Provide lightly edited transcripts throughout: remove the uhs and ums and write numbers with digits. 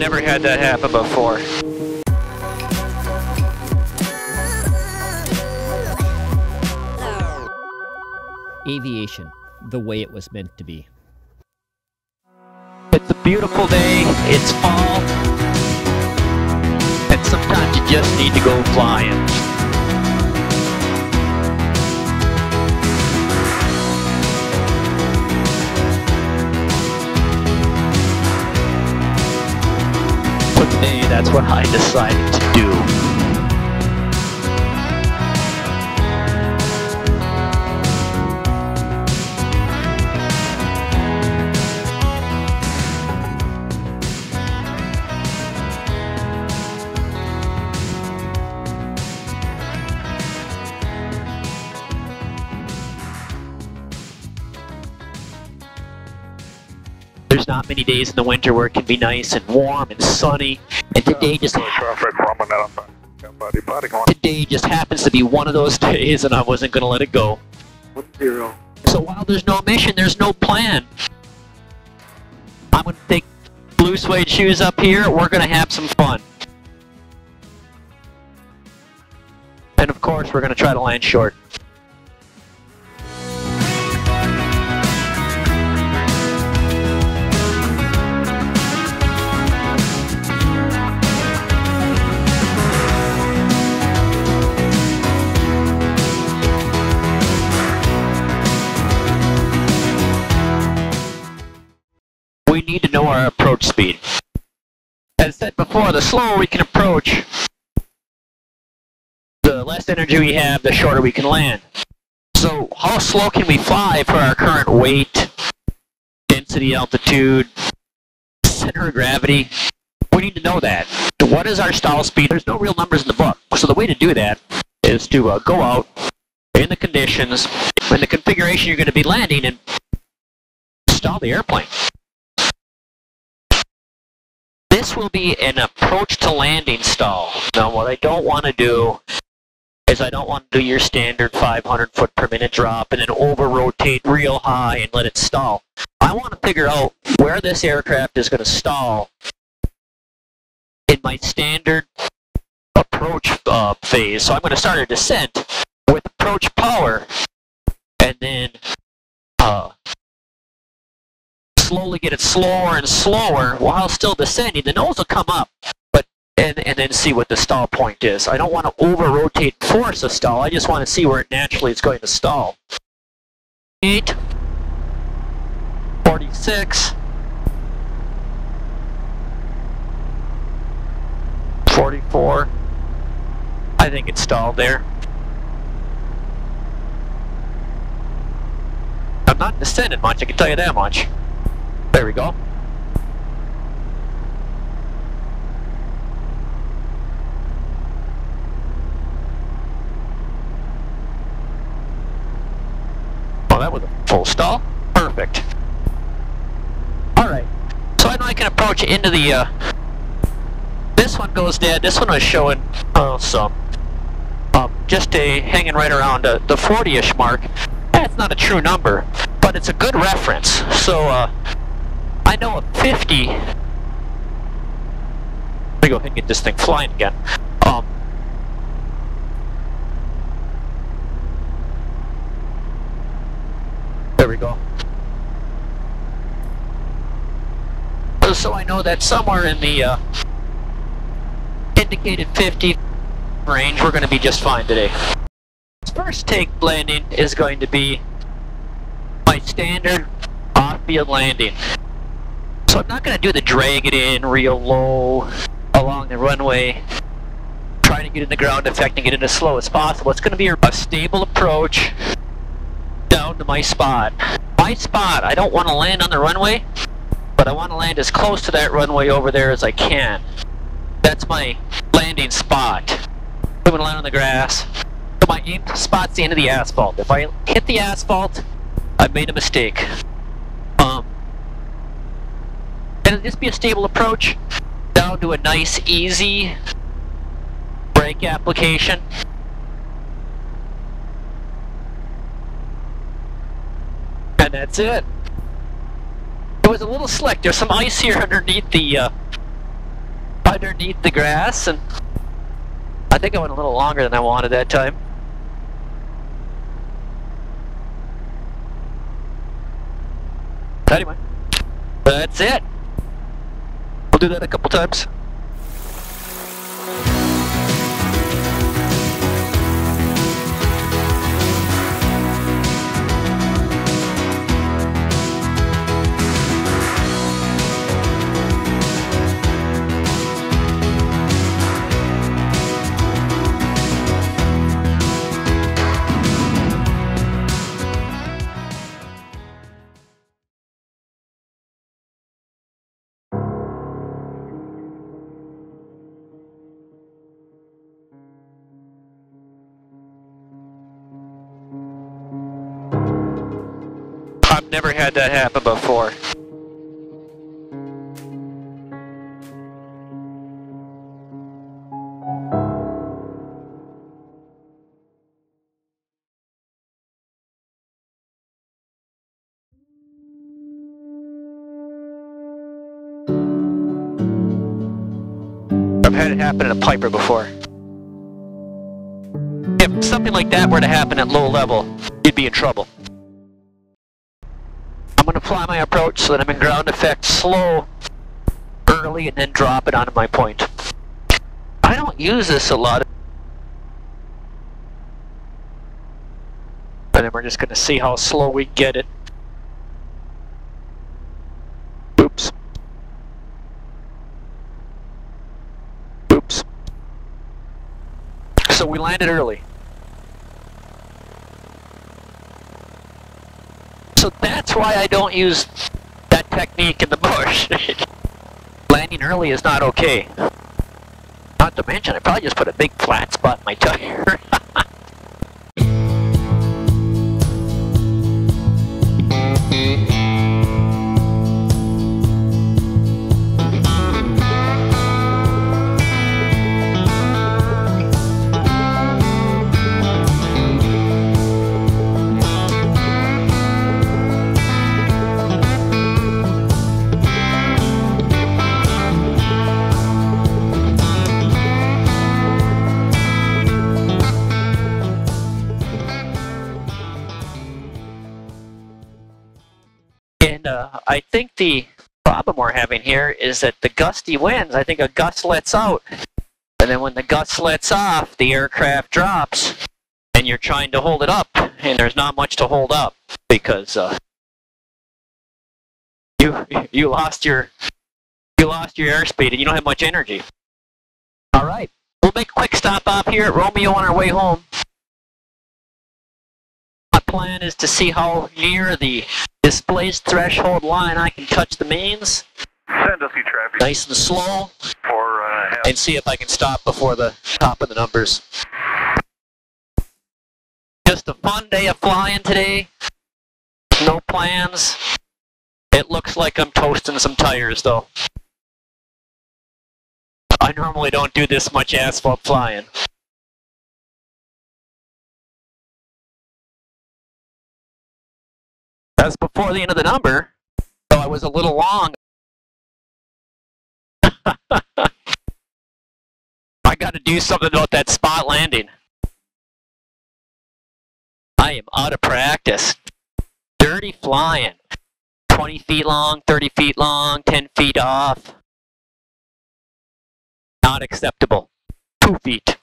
never had that happen before. Aviation, the way it was meant to be. It's a beautiful day, it's fall, and sometimes you just need to go flying. But today, that's what I decided to do. There's not many days in the winter where it can be nice and warm and sunny, and today just happens to be one of those days, and I wasn't going to let it go. So while there's no mission, there's no plan. I'm going to take blue suede shoes up here, we're going to have some fun. And of course, we're going to try to land short. We need to know our approach speed. As said before, the slower we can approach, the less energy we have, the shorter we can land. So how slow can we fly for our current weight, density, altitude, center of gravity? We need to know that. What is our stall speed? There's no real numbers in the book. So the way to do that is to go out in the conditions, in the configuration you're going to be landing, and stall the airplane. This will be an approach to landing stall. Now what I don't want to do is I don't want to do your standard 500 foot per minute drop and then over rotate real high and let it stall. I want to figure out where this aircraft is going to stall in my standard approach phase. So I'm going to start a descent with approach power and then slowly get it slower and slower while still descending. The nose will come up, but and then see what the stall point is. I don't want to over-rotate, force a stall. I just want to see where it naturally is going to stall. 8, 46, 44. I think it stalled there. I'm not descending much, I can tell you that much. There we go. Oh, that was a full stall. Perfect. Alright. So I know I can approach into the, this one goes dead. This one was showing, just hanging right around the 40-ish mark. That's not a true number, but it's a good reference. So, I know a 50, let me go ahead and get this thing flying again. There we go. So I know that somewhere in the indicated 50 range, we're going to be just fine today. This first take landing is going to be my standard off-field landing. So I'm not going to do the drag it in real low along the runway, trying to get in the ground effect and get in as slow as possible. It's going to be a stable approach down to my spot. My spot, I don't want to land on the runway, but I want to land as close to that runway over there as I can. That's my landing spot. I'm going to land on the grass. So my aim spot's the end of the asphalt. If I hit the asphalt, I've made a mistake. It'll just be a stable approach down to a nice, easy brake application. And that's it. It was a little slick. There's some ice here underneath underneath the grass, and I think I went a little longer than I wanted that time. Anyway, that's it. We'll do that a couple times. Never had that happen before. I've had it happen in a Piper before. If something like that were to happen at low level, you'd be in trouble. I'm going to fly my approach so that I'm in ground effect slow, early, and then drop it onto my point. I don't use this a lot, but then we're just going to see how slow we get it. Oops. Oops. So we landed early. So that's why I don't use that technique in the bush. Landing early is not okay. Not to mention, I probably just put a big flat spot in my tire. I think the problem we're having here is that the gusty winds, I think a gust lets out, and then when the gust lets off, the aircraft drops, and you're trying to hold it up, and there's not much to hold up, because you lost your airspeed, and you don't have much energy. All right, we'll make a quick stop off here at Romeo on our way home. My plan is to see how near the displaced threshold line I can touch the mains. Send us your traffic. Nice and slow. For, and see if I can stop before the top of the numbers. Just a fun day of flying today. No plans. It looks like I'm toasting some tires though. I normally don't do this much asphalt flying. That's before the end of the number, so I was a little long. I got to do something about that spot landing. I am out of practice. Dirty flying. 20 feet long, 30 feet long, 10 feet off. Not acceptable. 2 feet.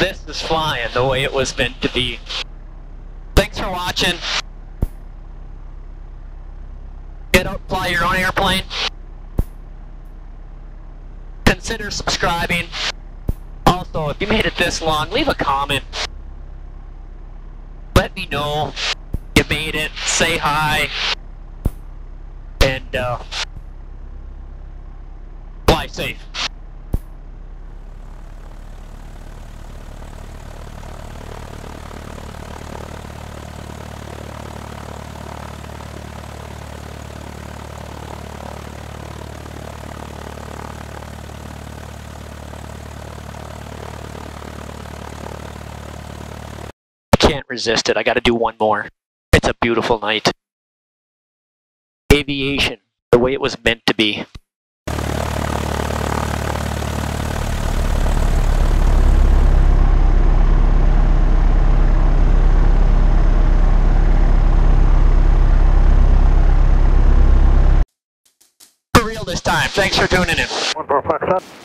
This is flying the way it was meant to be. Thanks for watching. Get out, fly your own airplane. Consider subscribing. Also, if you made it this long, leave a comment. Let me know you made it. Say hi. And, fly safe. can't resist it. I gotta do one more. It's a beautiful night. Aviation, the way it was meant to be. For real this time, thanks for tuning in. 145.